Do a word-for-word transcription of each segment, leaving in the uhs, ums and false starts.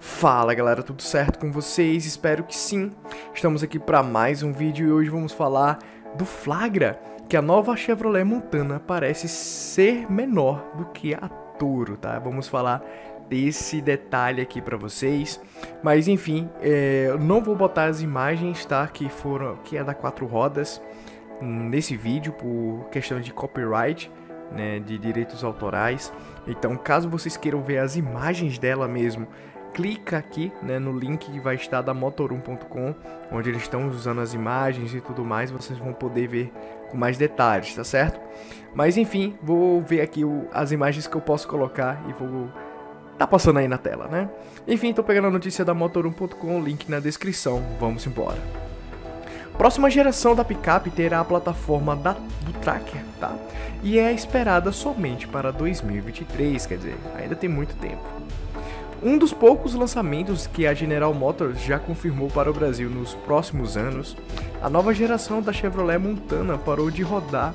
Fala galera, tudo certo com vocês? Espero que sim. Estamos aqui para mais um vídeo e hoje vamos falar do flagra que a nova Chevrolet Montana parece ser menor do que a Toro, tá? Vamos falar desse detalhe aqui para vocês. Mas enfim, é, eu não vou botar as imagens, tá? Que foram, que é da quatro rodas nesse vídeo por questão de copyright, né, de direitos autorais. Então caso vocês queiram ver as imagens dela mesmo, clica aqui, né, no link que vai estar da motor um ponto com, onde eles estão usando as imagens e tudo mais. Vocês vão poder ver com mais detalhes, tá certo? Mas enfim, vou ver aqui o, as imagens que eu posso colocar e vou tá passando aí na tela, né? Enfim, tô pegando a notícia da motor um ponto com, link na descrição, vamos embora. Próxima geração da picape terá a plataforma da, do Tracker, tá? E é esperada somente para dois mil e vinte e três, quer dizer, ainda tem muito tempo. Um dos poucos lançamentos que a General Motors já confirmou para o Brasil nos próximos anos, a nova geração da Chevrolet Montana parou de rodar,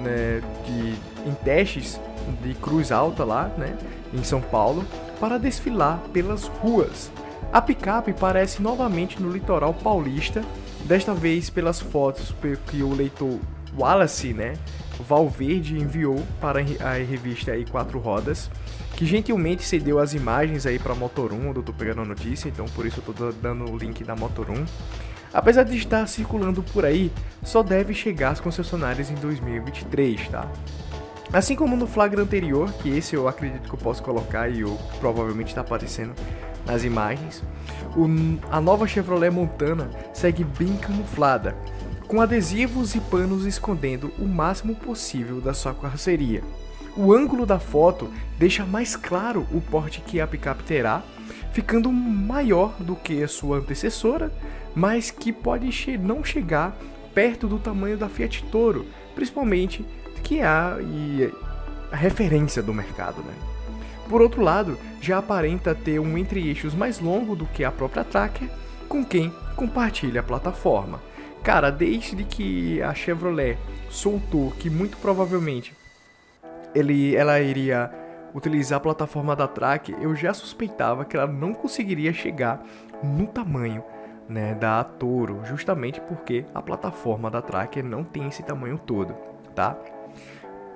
né, de, em testes de cruz alta lá, né, em São Paulo, para desfilar pelas ruas. A picape aparece novamente no litoral paulista, desta vez pelas fotos que o leitor Wallace, né, Valverde enviou para a revista Aí quatro Rodas, que gentilmente cedeu as imagens aí para motor um, onde eu tô pegando a notícia, então por isso eu tô dando o link da motor um. Apesar de estar circulando por aí, só deve chegar às concessionárias em dois mil e vinte e três, tá? Assim como no flagra anterior, que esse eu acredito que eu posso colocar e eu provavelmente está aparecendo nas imagens, o, a nova Chevrolet Montana segue bem camuflada, com adesivos e panos escondendo o máximo possível da sua carroceria. O ângulo da foto deixa mais claro o porte que a picape terá, ficando maior do que a sua antecessora, mas que pode che- não chegar perto do tamanho da Fiat Toro, principalmente que é a, a referência do mercado, né? Por outro lado, já aparenta ter um entre-eixos mais longo do que a própria Tracker, com quem compartilha a plataforma. Cara, desde que a Chevrolet soltou que muito provavelmente ele, ela iria utilizar a plataforma da Tracker, eu já suspeitava que ela não conseguiria chegar no tamanho, né, da Toro, justamente porque a plataforma da Tracker não tem esse tamanho todo, tá?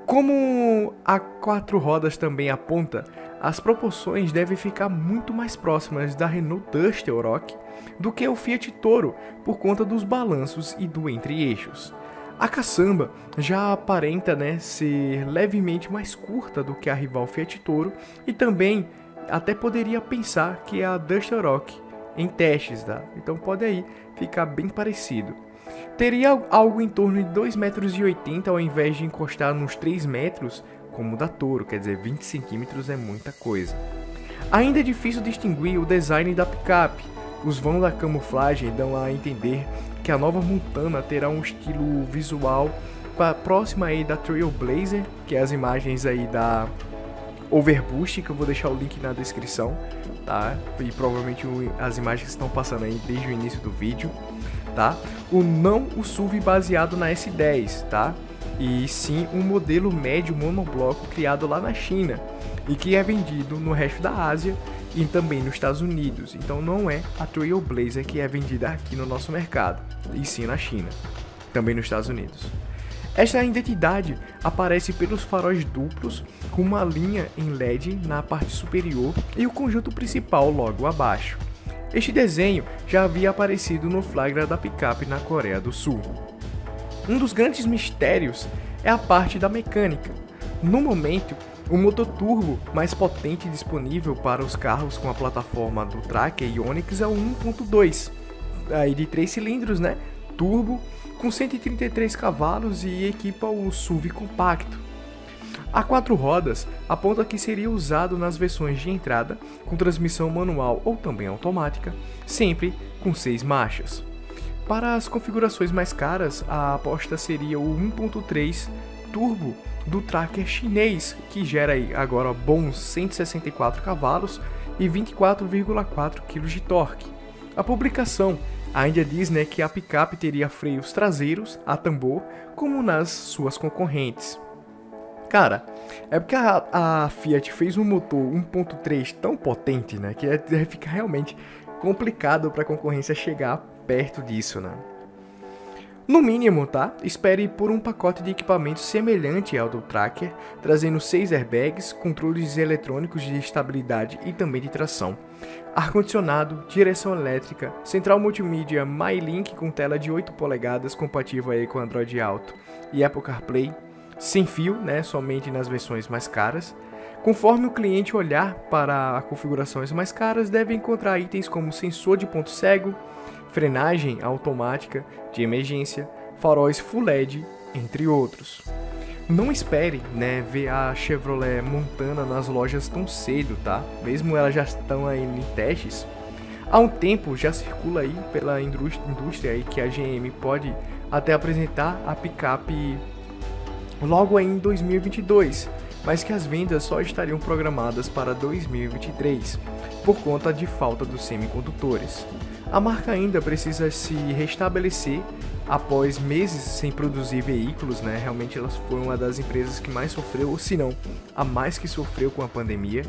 Como a quatro rodas também aponta, as proporções devem ficar muito mais próximas da Renault Duster Oroch do que o Fiat Toro por conta dos balanços e do entre-eixos. A caçamba já aparenta, né, ser levemente mais curta do que a rival Fiat Toro e também até poderia pensar que é a Duster Oroch em testes, tá? Então pode aí ficar bem parecido. Teria algo em torno de dois metros e oitenta ao invés de encostar nos três metros como o da Toro, quer dizer, vinte centímetros é muita coisa. Ainda é difícil distinguir o design da picape, os vãos da camuflagem dão a entender que a nova Montana terá um estilo visual próximo aí da Trailblazer, que é as imagens aí da Overboost, que eu vou deixar o link na descrição, tá? E provavelmente as imagens estão passando aí desde o início do vídeo, tá? O não o S U V baseado na S dez, tá? E sim um modelo médio monobloco criado lá na China e que é vendido no resto da Ásia e também nos Estados Unidos. Então não é a Trailblazer que é vendida aqui no nosso mercado, e sim na China, também nos Estados Unidos. Esta identidade aparece pelos faróis duplos com uma linha em L E D na parte superior e o conjunto principal logo abaixo. Este desenho já havia aparecido no flagra da picape na Coreia do Sul. Um dos grandes mistérios é a parte da mecânica. No momento, o motor turbo mais potente disponível para os carros com a plataforma do Tracker e Onix é o um ponto dois, aí de três cilindros, né, turbo, com cento e trinta e três cavalos e equipa o S U V compacto. A quatro rodas aponta que seria usado nas versões de entrada, com transmissão manual ou também automática, sempre com seis marchas. Para as configurações mais caras, a aposta seria o um ponto três turbo do Tracker chinês, que gera agora bons cento e sessenta e quatro cavalos e vinte e quatro vírgula quatro quilos de torque. A publicação ainda diz, né, que a picape teria freios traseiros a tambor, como nas suas concorrentes. Cara, é porque a, a Fiat fez um motor um ponto três tão potente, né, que é, fica realmente complicado para a concorrência chegar perto disso, né. No mínimo, tá? Espere por um pacote de equipamento semelhante ao do Tracker, trazendo seis airbags, controles eletrônicos de estabilidade e também de tração, ar-condicionado, direção elétrica, central multimídia MyLink com tela de oito polegadas compatível aí com Android Auto e Apple CarPlay, sem fio, né, somente nas versões mais caras. Conforme o cliente olhar para configurações mais caras, deve encontrar itens como sensor de ponto cego, frenagem automática de emergência, faróis full L E D, entre outros. Não espere, né, ver a Chevrolet Montana nas lojas tão cedo, tá? Mesmo elas já estão aí em testes. Há um tempo já circula aí pela indústria aí que a G M pode até apresentar a picape logo aí em dois mil e vinte e dois, mas que as vendas só estariam programadas para dois mil e vinte e três, por conta de falta dos semicondutores. A marca ainda precisa se restabelecer após meses sem produzir veículos, né? Realmente elas foram uma das empresas que mais sofreu, ou se não, a mais que sofreu com a pandemia.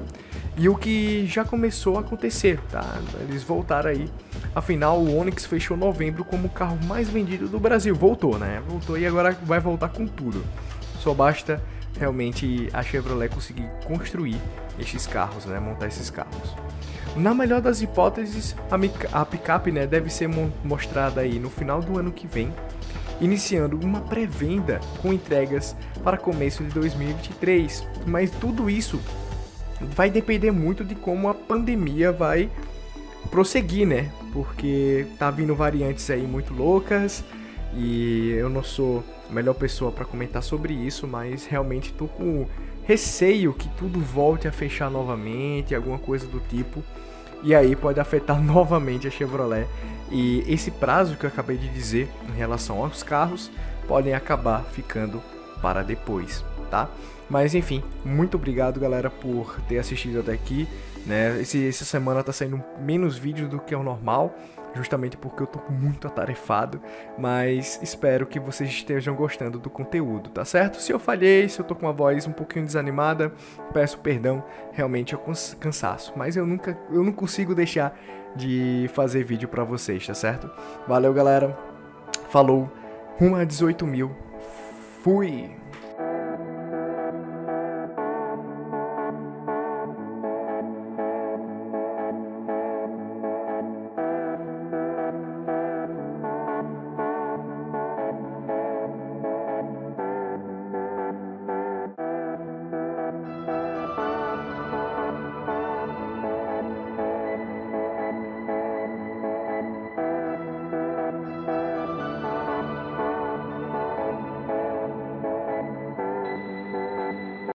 E o que já começou a acontecer, tá? Eles voltaram aí. Afinal, o Onix fechou novembro como o carro mais vendido do Brasil. Voltou, né? Voltou e agora vai voltar com tudo. Só basta realmente a Chevrolet conseguir construir esses carros, né? Montar esses carros. Na melhor das hipóteses, a picape, né, deve ser mostrada aí no final do ano que vem, iniciando uma pré-venda com entregas para começo de dois mil e vinte e três, mas tudo isso vai depender muito de como a pandemia vai prosseguir, né, porque tá vindo variantes aí muito loucas e eu não sou a melhor pessoa para comentar sobre isso, mas realmente tô com receio que tudo volte a fechar novamente, alguma coisa do tipo, e aí pode afetar novamente a Chevrolet, e esse prazo que eu acabei de dizer em relação aos carros podem acabar ficando para depois, tá? Mas enfim, muito obrigado, galera, por ter assistido até aqui, né? Esse, essa semana tá saindo menos vídeos do que é o normal, justamente porque eu tô muito atarefado, mas espero que vocês estejam gostando do conteúdo, tá certo? Se eu falhei, se eu tô com uma voz um pouquinho desanimada, peço perdão, realmente eu cansaço, mas eu nunca, eu não consigo deixar de fazer vídeo pra vocês, tá certo? Valeu, galera, falou, rumo a dezoito mil, fui!